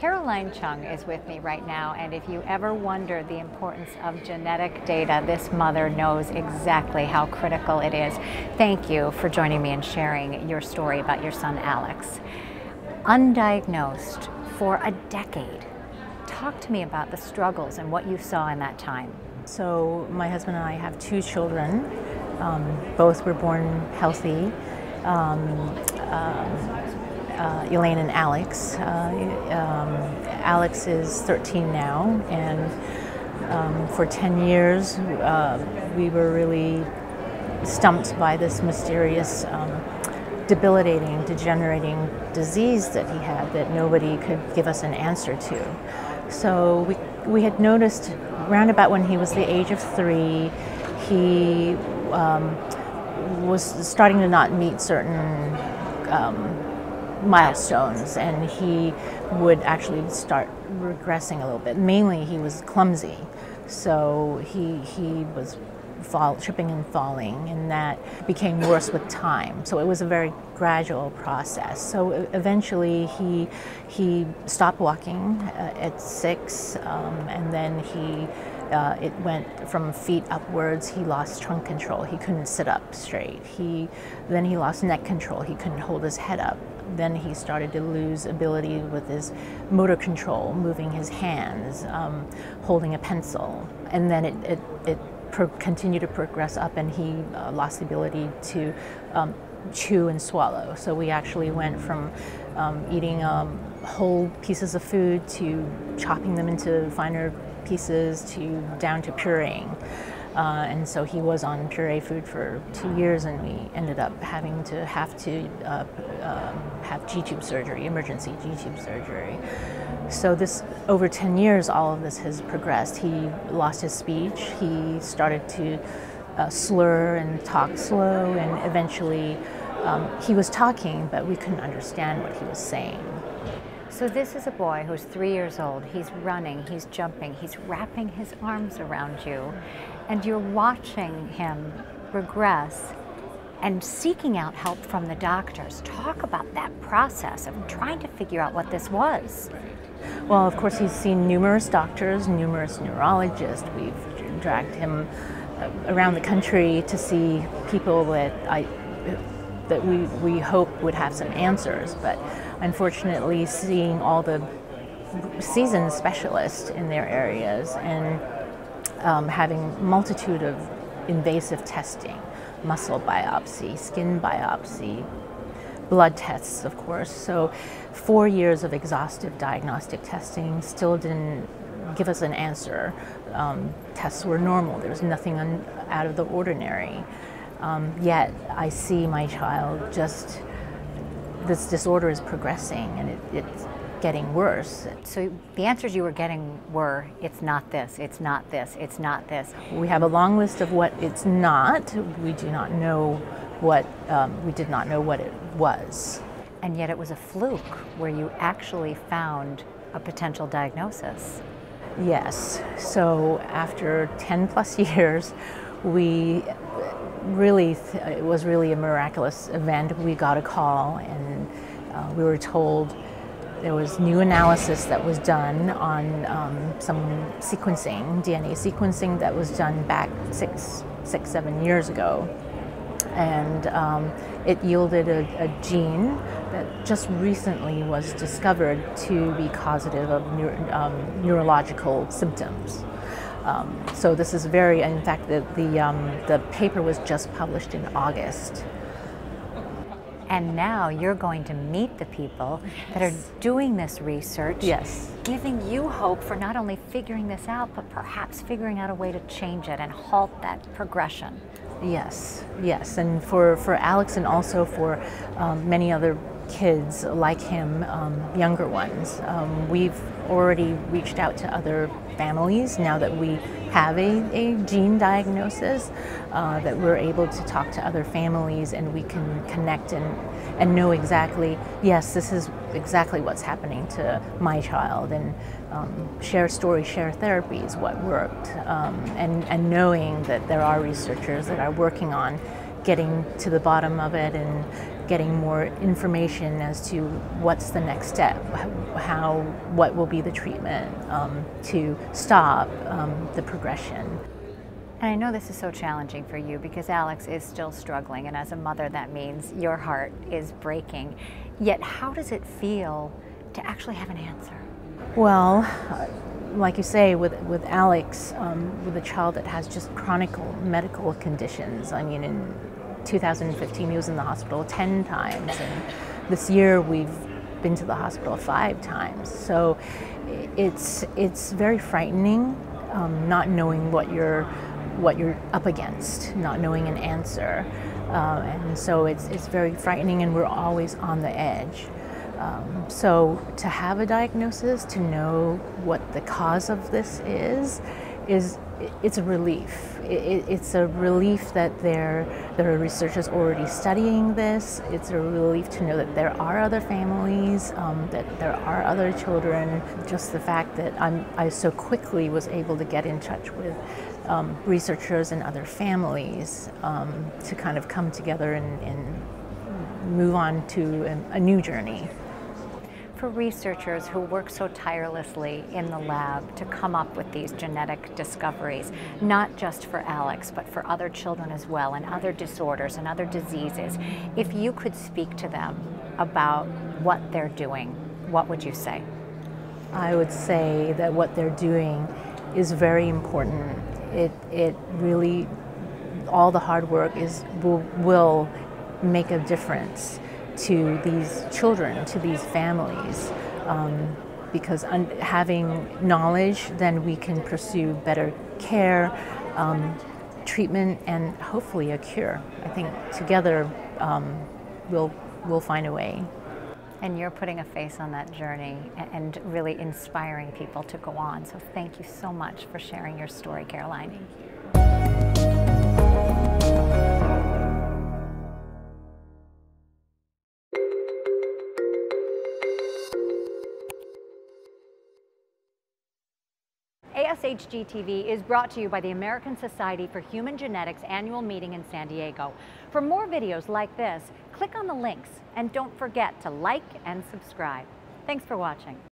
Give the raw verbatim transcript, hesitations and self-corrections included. Caroline Chung is with me right now, and if you ever wonder the importance of genetic data, this mother knows exactly how critical it is. Thank you for joining me and sharing your story about your son Alex. Undiagnosed for a decade. Talk to me about the struggles and what you saw in that time. So my husband and I have two children. Um, both were born healthy. Um, uh, Uh, Elaine and Alex. Uh, um, Alex is thirteen now, and um, for ten years uh, we were really stumped by this mysterious, um, debilitating, degenerating disease that he had that nobody could give us an answer to. So we, we had noticed round about when he was the age of three, he um, was starting to not meet certain um, milestones, and he would actually start regressing a little bit. Mainly he was clumsy, so he he was fall, tripping and falling, and that became worse with time. So it was a very gradual process. So eventually he he stopped walking uh, at six, um, and then he Uh, it went from feet upwards. He lost trunk control. He couldn't sit up straight. He, then he lost neck control. He couldn't hold his head up. Then he started to lose ability with his motor control, moving his hands, um, holding a pencil. And then it, it, it pro continued to progress up, and he uh, lost the ability to um, chew and swallow. So we actually went from um, eating um, whole pieces of food to chopping them into finer pieces to down to pureeing, uh, and so he was on puree food for two years, and we ended up having to have to uh, um, have G-tube surgery, emergency G-tube surgery. So this, over ten years, all of this has progressed. He lost his speech. He started to uh, slur and talk slow, and eventually um, he was talking, but we couldn't understand what he was saying. So this is a boy who's three years old. He's running, he's jumping, he's wrapping his arms around you, and you're watching him regress and seeking out help from the doctors. Talk about that process of trying to figure out what this was. Well, of course, he's seen numerous doctors, numerous neurologists. We've dragged him around the country to see people that I, that we, we hoped would have some answers, but unfortunately seeing all the seasoned specialists in their areas, and um, having multitude of invasive testing, muscle biopsy, skin biopsy, blood tests, of course. So four years of exhaustive diagnostic testing still didn't give us an answer. Um, tests were normal. There was nothing un out of the ordinary. Um, yet I see my child, just this disorder is progressing, and it, it's getting worse. So the answers you were getting were, it's not this, it's not this, it's not this. We have a long list of what it's not. We do not know what, um, we did not know what it was. And yet it was a fluke where you actually found a potential diagnosis. Yes, so after ten plus years, we really, it was really a miraculous event. We got a call, and uh, we were told there was new analysis that was done on um, some sequencing, D N A sequencing that was done back six, six, seven years ago. And um, it yielded a, a gene that just recently was discovered to be causative of neur um, neurological symptoms. Um, so this is very, in fact, the, the, um, the paper was just published in August. And now you're going to meet the people that are doing this research, yes, giving you hope for not only figuring this out, but perhaps figuring out a way to change it and halt that progression. Yes, yes, and for, for Alex, and also for um, many other kids like him, um, younger ones. Um, we've already reached out to other families now that we have a, a gene diagnosis, uh, that we're able to talk to other families, and we can connect and, and know exactly, yes, this is exactly what's happening to my child, and um, share stories, share therapies, what worked, um, and, and knowing that there are researchers that are working on getting to the bottom of it and getting more information as to what's the next step, how, what will be the treatment um, to stop um, the progression. And I know this is so challenging for you because Alex is still struggling, and as a mother that means your heart is breaking. Yet how does it feel to actually have an answer? Well, like you say, with, with Alex, um, with a child that has just chronic medical conditions, I mean, in two thousand fifteen he was in the hospital ten times, and this year we've been to the hospital five times. So it's, it's very frightening, um, not knowing what you're, what you're up against, not knowing an answer. Uh, and so it's, it's very frightening, and we're always on the edge. Um, so to have a diagnosis, to know what the cause of this is, is it's a relief. It, it's a relief that there, there are researchers already studying this. It's a relief to know that there are other families, um, that there are other children. Just the fact that I'm, I so quickly was able to get in touch with um, researchers and other families um, to kind of come together and, and move on to a, a new journey. For researchers who work so tirelessly in the lab to come up with these genetic discoveries, not just for Alex, but for other children as well, and other disorders and other diseases, if you could speak to them about what they're doing, what would you say? I would say that what they're doing is very important. It, it really, all the hard work is, will, will make a difference to these children, to these families, um, because un having knowledge, then we can pursue better care, um, treatment, and hopefully a cure. I think together um, we'll, we'll find a way. And you're putting a face on that journey and really inspiring people to go on. So thank you so much for sharing your story, Caroline. Thank you. A S H G T V is brought to you by the American Society for Human Genetics annual meeting in San Diego. For more videos like this, click on the links, and don't forget to like and subscribe. Thanks for watching.